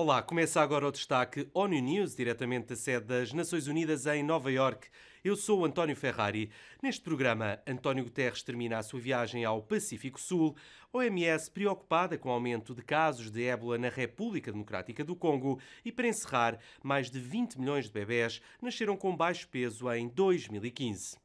Olá, começa agora o destaque ONU News, diretamente da sede das Nações Unidas em Nova Iorque. Eu sou António Ferrari. Neste programa, António Guterres termina a sua viagem ao Pacífico Sul. OMS preocupada com o aumento de casos de ébola na República Democrática do Congo. E para encerrar, mais de 20 milhões de bebés nasceram com baixo peso em 2015.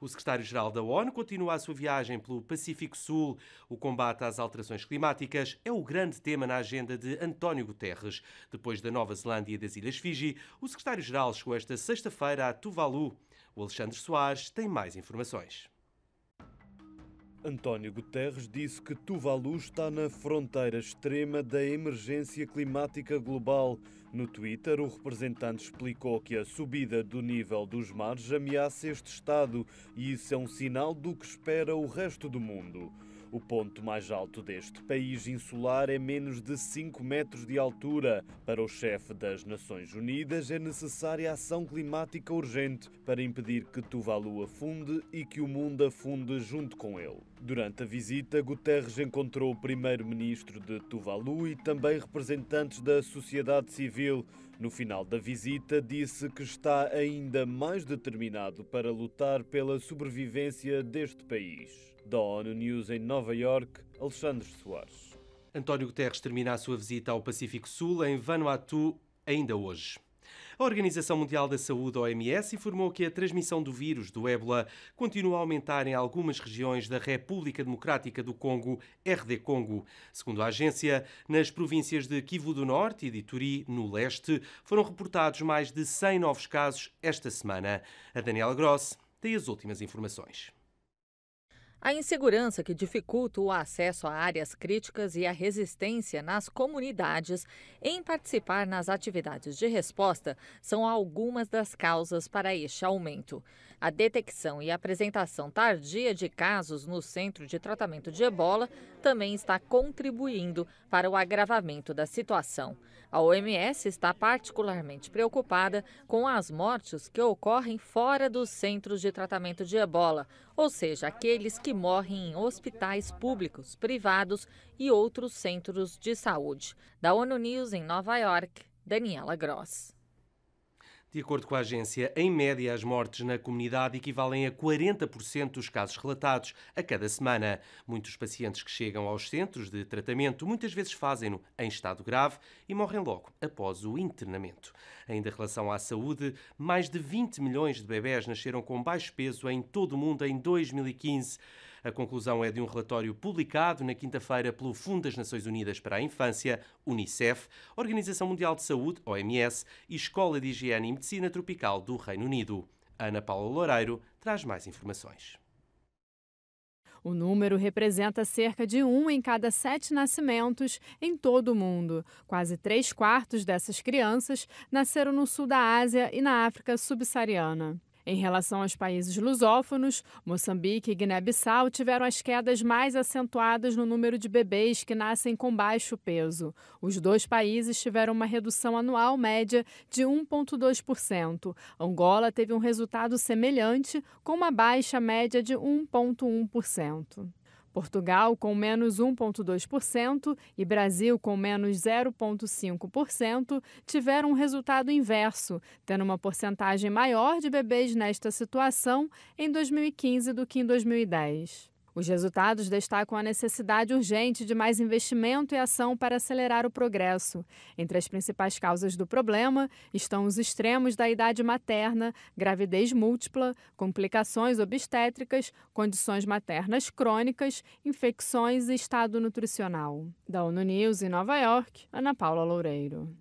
O secretário-geral da ONU continua a sua viagem pelo Pacífico Sul. O combate às alterações climáticas é o grande tema na agenda de António Guterres. Depois da Nova Zelândia e das Ilhas Fiji, o secretário-geral chegou esta sexta-feira a Tuvalu. O Alexandre Soares tem mais informações. António Guterres disse que Tuvalu está na fronteira extrema da emergência climática global. No Twitter, o representante explicou que a subida do nível dos mares ameaça este estado e isso é um sinal do que espera o resto do mundo. O ponto mais alto deste país insular é menos de 5 metros de altura. Para o chefe das Nações Unidas é necessária ação climática urgente para impedir que Tuvalu afunde e que o mundo afunde junto com ele. Durante a visita, Guterres encontrou o primeiro-ministro de Tuvalu e também representantes da sociedade civil. No final da visita, disse que está ainda mais determinado para lutar pela sobrevivência deste país. Da ONU News em Nova Iorque, Alexandre Soares. António Guterres termina a sua visita ao Pacífico Sul em Vanuatu ainda hoje. A Organização Mundial da Saúde, OMS, informou que a transmissão do vírus do ébola continua a aumentar em algumas regiões da República Democrática do Congo, RD Congo. Segundo a agência, nas províncias de Kivu do Norte e de Ituri, no leste, foram reportados mais de 100 novos casos esta semana. A Daniela Gross tem as últimas informações. A insegurança que dificulta o acesso a áreas críticas e a resistência nas comunidades em participar nas atividades de resposta são algumas das causas para este aumento. A detecção e apresentação tardia de casos no Centro de Tratamento de Ebola também está contribuindo para o agravamento da situação. A OMS está particularmente preocupada com as mortes que ocorrem fora dos Centros de Tratamento de Ebola, ou seja, aqueles que morrem em hospitais públicos, privados e outros centros de saúde. Da ONU News em Nova Iorque, Daniela Gross. De acordo com a agência, em média, as mortes na comunidade equivalem a 40% dos casos relatados a cada semana. Muitos pacientes que chegam aos centros de tratamento muitas vezes fazem-no em estado grave e morrem logo após o internamento. Ainda em relação à saúde, mais de 20 milhões de bebés nasceram com baixo peso em todo o mundo em 2015. A conclusão é de um relatório publicado na quinta-feira pelo Fundo das Nações Unidas para a Infância, UNICEF, Organização Mundial de Saúde, OMS, e Escola de Higiene e Medicina Tropical do Reino Unido. Ana Paula Loureiro traz mais informações. O número representa cerca de 1 em cada 7 nascimentos em todo o mundo. Quase 3/4 dessas crianças nasceram no sul da Ásia e na África subsaariana. Em relação aos países lusófonos, Moçambique e Guiné-Bissau tiveram as quedas mais acentuadas no número de bebês que nascem com baixo peso. Os dois países tiveram uma redução anual média de 1,2%. Angola teve um resultado semelhante, com uma baixa média de 1,1%. Portugal, com menos 1,2%, e Brasil, com menos 0,5%, tiveram um resultado inverso, tendo uma porcentagem maior de bebês nesta situação em 2015 do que em 2010. Os resultados destacam a necessidade urgente de mais investimento e ação para acelerar o progresso. Entre as principais causas do problema estão os extremos da idade materna, gravidez múltipla, complicações obstétricas, condições maternas crônicas, infecções e estado nutricional. Da ONU News em Nova Iorque, Ana Paula Loureiro.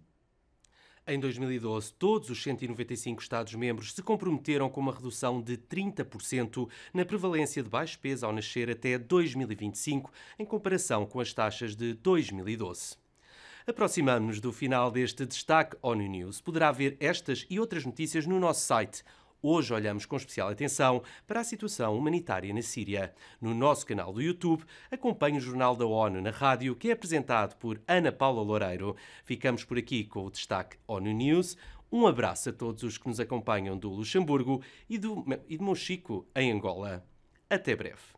Em 2012, todos os 195 Estados-membros se comprometeram com uma redução de 30% na prevalência de baixo peso ao nascer até 2025, em comparação com as taxas de 2012. Aproximamos-nos do final deste destaque ONU News. Poderá ver estas e outras notícias no nosso site. Hoje olhamos com especial atenção para a situação humanitária na Síria. No nosso canal do YouTube, acompanhe o Jornal da ONU na rádio, que é apresentado por Ana Paula Loureiro. Ficamos por aqui com o destaque ONU News. Um abraço a todos os que nos acompanham do Luxemburgo e de Monchico, em Angola. Até breve.